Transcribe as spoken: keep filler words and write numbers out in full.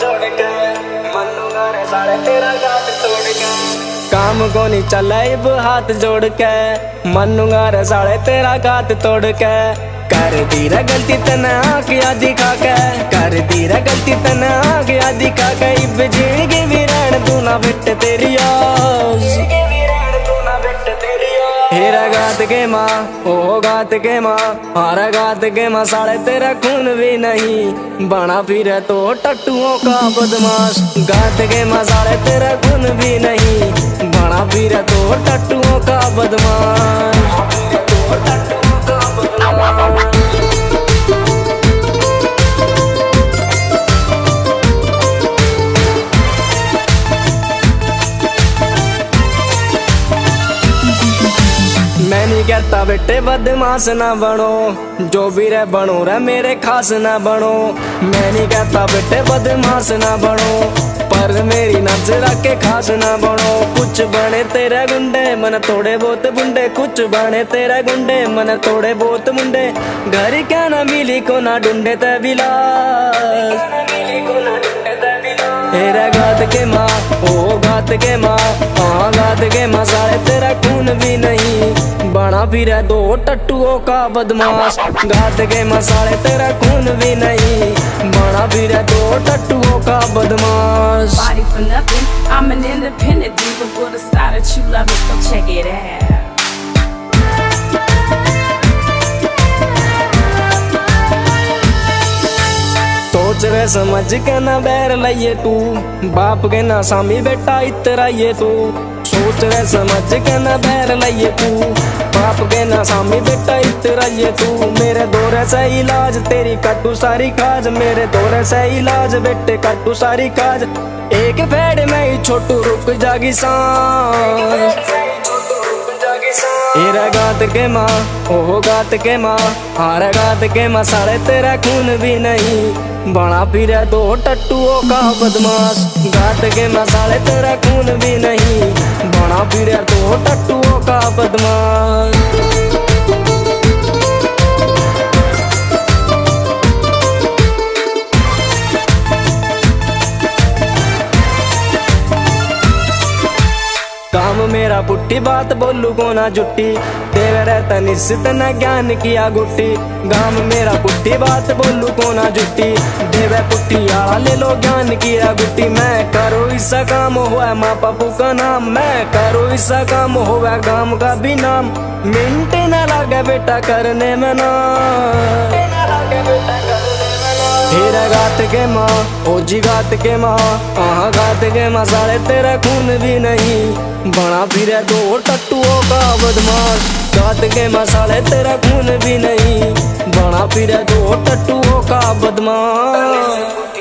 जोड़ के मनुंगा रे सारे तेरा घाट तोड़ के। काम गोनी चलाइब हाथ जोड़ के मनुंगा रे सारे तेरा घाट तोड़ के। कर दी रे गलती तना आखिया दिखा के, कर दी रे गलती तना आखिया दिखा के। इब जिंदगी विरान तू ना बिट तेरी यार हेरा गात के माँ ओ गात के माँ हारा गात के माँ। साले तेरा खून भी नहीं बना फिरे तो टट्टुओं का बदमाश। गात के माँ साले तेरा खून भी नहीं बना फिरे तो टट्टुओं का बदमाश। मैंने कहता बेटे बदमाश ना बनो, जो भी रे बनो रे मेरे खास ना बनो। मैंने कहता बेटे बदमाश ना बनो, पर मेरी नजर के खास ना बनो। कुछ बने तेरे गुंडे मन थोड़े बहुत मुंडे, कुछ बने तेरे गुंडे मन थोड़े बहुत मुंडे। घर क्या ना मिली को ना ढूंढे ते बिला। गात के माँ ओ गात के माँ हाँ गात के माँ साले तेरा खून भी नहीं बना फिरे दो टट्टुओं का बदमाश। गात के माँ साले तेरा खून भी नहीं बना फिरे दो टट्टुओं का बदमाश। Body for nothing, I'm an independent diva, but it's not that you love it, so check it out. रे समझ के ना बैर लाइए तू, बाप के ना सामी बेटा इतरा ये तू। सोच रे समझ के ना बैर लाइए तू, बाप के ना सामी बेटा इतरा ये तू। मेरे दौरे से इलाज तेरी कटू सारी काज, मेरे दौरे से इलाज बेटे कटू सारी काज। एक फेड़ में ही छोटू रुक जागी सांस। हेरा गात के माँ ओ गात के माँ हारा गात के माँ साले तेरा खून भी नहीं बना फिरे दो टट्टुओं का बदमाश। गात के माँ साले तेरा खून भी नहीं बना फिरे दो टट्टुओं का बदमाश। काम मेरा पुट्टी बात बोलू को ना जुट्टी, तेरे रहता निश्चित न ज्ञान किया गुट्टी। काम मेरा पुट्टी बात बोलू को ना जुट्टी, देवे पुट्टी आला ले लो ज्ञान किया गुट्टी। मैं करो इसका काम हुआ माँ बापू का नाम, मैं करो इसका काम हुआ गांव का भी नाम। मिनट न लागे बेटा करने में ना। हेरा गात के माँ ओ जी गात के माँ आहा गात के माँ साले तेरा खून भी नहीं बना फिरे दो टट्टुओं का बदमाश। गात के माँ साले तेरा खून भी नहीं बना फिरे दो टट्टुओं का बदमाश।